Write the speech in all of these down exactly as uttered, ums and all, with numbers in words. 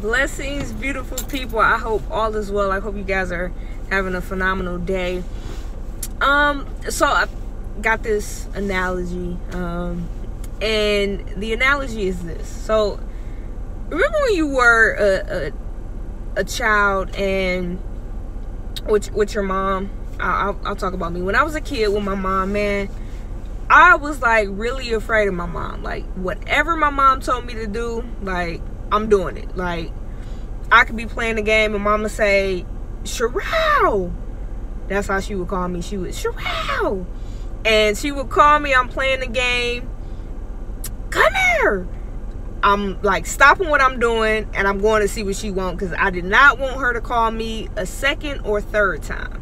Blessings, beautiful people. I hope all is well. I hope you guys are having a phenomenal day. Um so I got this analogy, um and the analogy is this. So remember when you were a a, a child and with, with your mom? I'll, I'll talk about me. When I was a kid with my mom, man, I was like really afraid of my mom. Like, whatever my mom told me to do, like, I'm doing it. Like, I could be playing a game and mama say, "Sherelle," that's how she would call me. She would, "Sherelle," and she would call me. I'm playing the game. "Come here." I'm like stopping what I'm doing and I'm going to see what she wants, because I did not want her to call me a second or third time.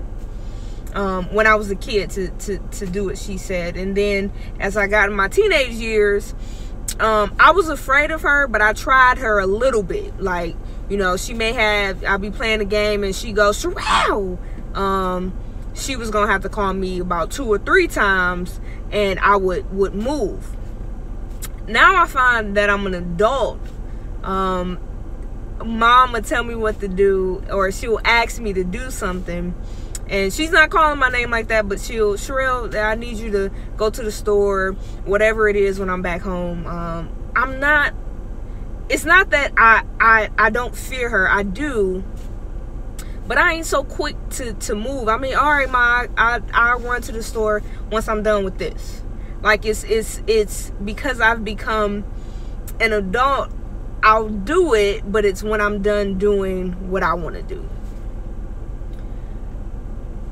Um, when I was a kid, to, to, to do what she said. And then as I got in my teenage years, um, I was afraid of her, but I tried her a little bit. Like, you know, she may have, I'll be playing a game and she goes, "Sherelle." Um, she was going to have to call me about two or three times and I would, would move. Now I find that I'm an adult. Um, mom will tell me what to do, or she'll ask me to do something, and she's not calling my name like that, but she'll, "Sherelle, I need you to go to the store," whatever it is, when I'm back home. Um, I'm not, it's not that I, I, I don't fear her. I do, but I ain't so quick to, to move. I mean, all right, ma, I, I run to the store once I'm done with this. Like, it's, it's, it's because I've become an adult. I'll do it, but it's when I'm done doing what I want to do.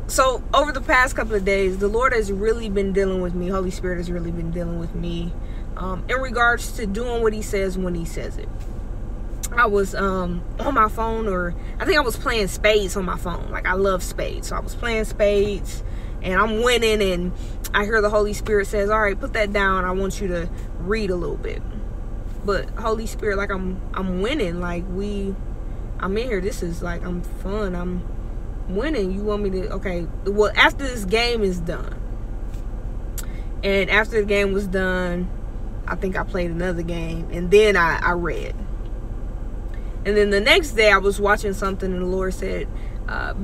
So over the past couple of days, the Lord has really been dealing with me. Holy Spirit has really been dealing with me um, in regards to doing what he says when he says it. I was um, on my phone, or I think I was playing spades on my phone. Like, I love spades. So I was playing spades and I'm winning, and I hear the Holy Spirit says, "All right, put that down. I want you to read a little bit." But Holy Spirit, like, I'm I'm winning. Like, we, I'm in here. This is like, I'm fun. I'm winning. You want me to, okay, well, after this game is done. And after the game was done, I think I played another game. And then I, I read. And then the next day I was watching something, and the Lord said, Uh,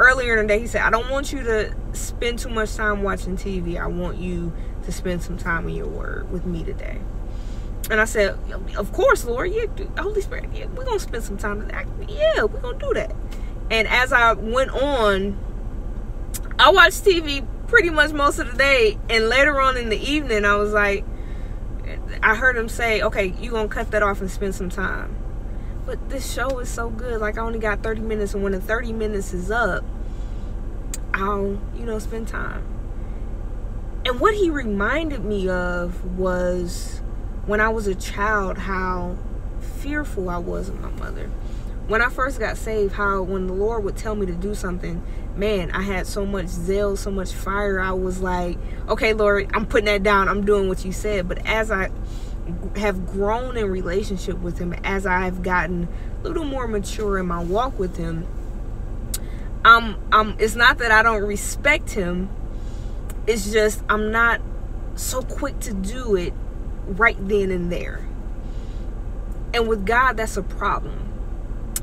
earlier in the day, he said, "I don't want you to spend too much time watching T V. I want you to spend some time in your word with me today." And I said, "Of course, Lord. Yeah, Holy Spirit, yeah, we're going to spend some time today. Yeah, we're going to do that." And as I went on, I watched T V pretty much most of the day. And later on in the evening, I was like, I heard him say, "Okay, you're going to cut that off and spend some time." But this show is so good. Like, I only got thirty minutes, and when the thirty minutes is up, I'll, you know, spend time. And what he reminded me of was when I was a child, how fearful I was of my mother. When I first got saved, how when the Lord would tell me to do something, man, I had so much zeal, so much fire. I was like, "Okay, Lord, I'm putting that down. I'm doing what you said." But as I have grown in relationship with him, as I've gotten a little more mature in my walk with him, um, um, it's not that I don't respect him. It's just I'm not so quick to do it right then and there. And with God, that's a problem.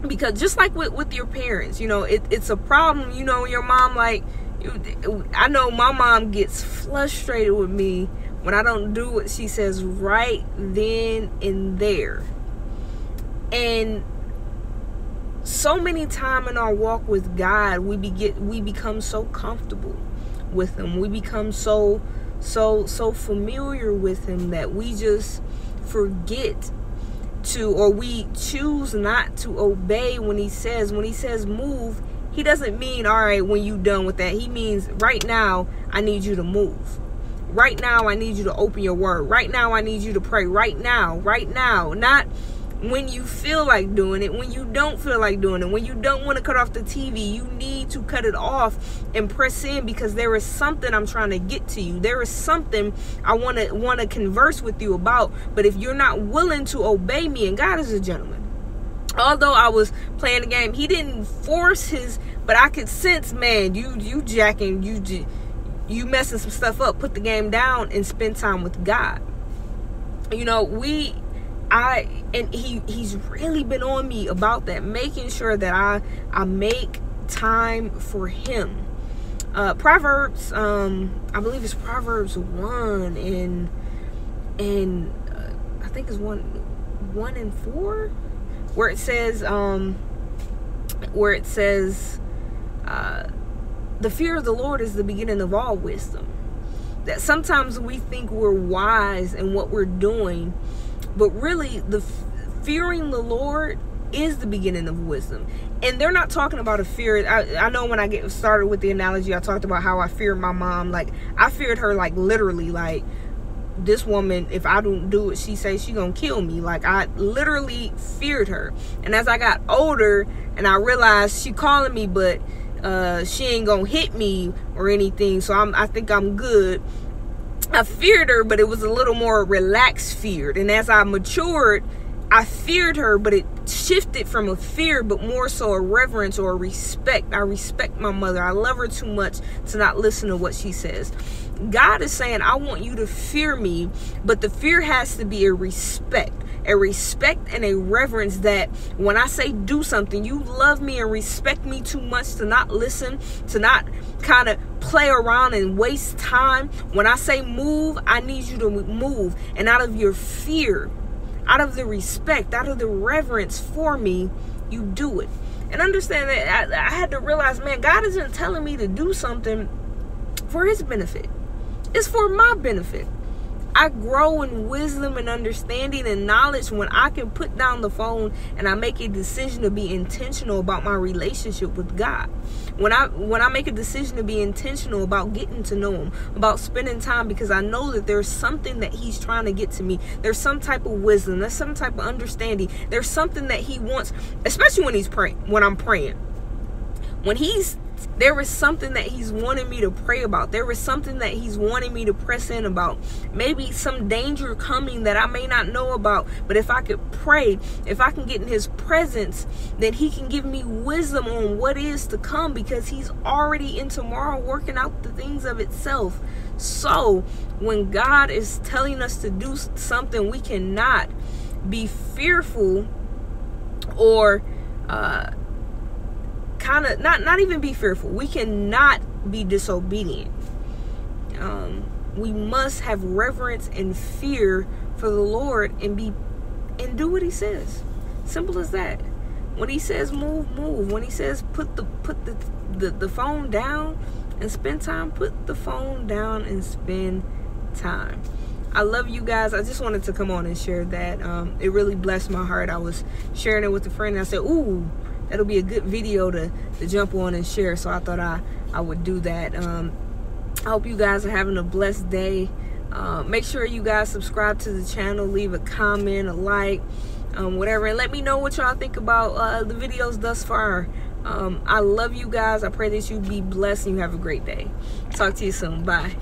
Because just like with, with your parents, you know, it, it's a problem. You know, your mom, like, you, I know my mom gets frustrated with me when I don't do what she says right then and there. And so many times in our walk with God, we begin, we become so comfortable with him. We become so, so, so familiar with him that we just forget to, or we choose not to obey when he says. When he says move, he doesn't mean, "All right, when you done with that." He means, "Right now, I need you to move. Right now, I need you to open your word. Right now, I need you to pray. Right now, right now." Not when you feel like doing it, when you don't feel like doing it, when you don't want to cut off the T V. You need to cut it off and press in, because there is something I'm trying to get to you. There is something I want to want to converse with you about. But if you're not willing to obey me, and God is a gentleman. Although I was playing the game, he didn't force his, but I could sense, man, you you jacking, you just, you messing some stuff up. Put the game down and spend time with God. You know, we, I and he he's really been on me about that, making sure that I I make time for him. Uh, Proverbs, um, I believe it's Proverbs one and and uh, I think it's one one and four, where it says um, where it says uh, the fear of the Lord is the beginning of all wisdom. That sometimes we think we're wise in what we're doing, but really the fearing the Lord is the beginning of wisdom. And they're not talking about a fear. I, I know when I get started with the analogy, I talked about how I feared my mom. Like, I feared her, like, literally, like, this woman, if I don't do what she says, she gonna kill me. Like, I literally feared her. And as I got older and I realized she calling me, but uh, she ain't gonna hit me or anything, so I'm, I think I'm good. I feared her, but it was a little more relaxed feared. And as I matured, I feared her, but it shifted from a fear, but more so a reverence or a respect. I respect my mother. I love her too much to not listen to what she says. God is saying, I want you to fear me, but the fear has to be a respect, a respect and a reverence, that when I say do something, you love me and respect me too much to not listen, to not kind of play around and waste time. When I say move, I need you to move. And out of your fear, out of the respect, out of the reverence for me, you do it. And understand that I, I had to realize, man, God isn't telling me to do something for his benefit. It's for my benefit. I grow in wisdom and understanding and knowledge when I can put down the phone and I make a decision to be intentional about my relationship with God. When I when I make a decision to be intentional about getting to know him, about spending time, because I know that there's something that he's trying to get to me. There's some type of wisdom. There's some type of understanding. There's something that he wants, especially when he's praying, when I'm praying. When he's There is something that he's wanting me to pray about. There is something that he's wanting me to press in about. Maybe some danger coming that I may not know about. But if I could pray, if I can get in his presence, then he can give me wisdom on what is to come, because he's already in tomorrow working out the things of itself. So when God is telling us to do something, we cannot be fearful or uh kind of not not even be fearful. We cannot be disobedient. Um, we must have reverence and fear for the Lord and be and do what he says. Simple as that. When he says move, move. When he says put the put the the, the phone down and spend time, put the phone down and spend time. I love you guys. I just wanted to come on and share that. Um, it really blessed my heart. I was sharing it with a friend and I said, ooh, that'll be a good video to, to jump on and share. So I thought I, I would do that. Um, I hope you guys are having a blessed day. Uh, make sure you guys subscribe to the channel. Leave a comment, a like, um, whatever. And let me know what y'all think about uh, the videos thus far. Um, I love you guys. I pray that you be blessed and you have a great day. Talk to you soon. Bye.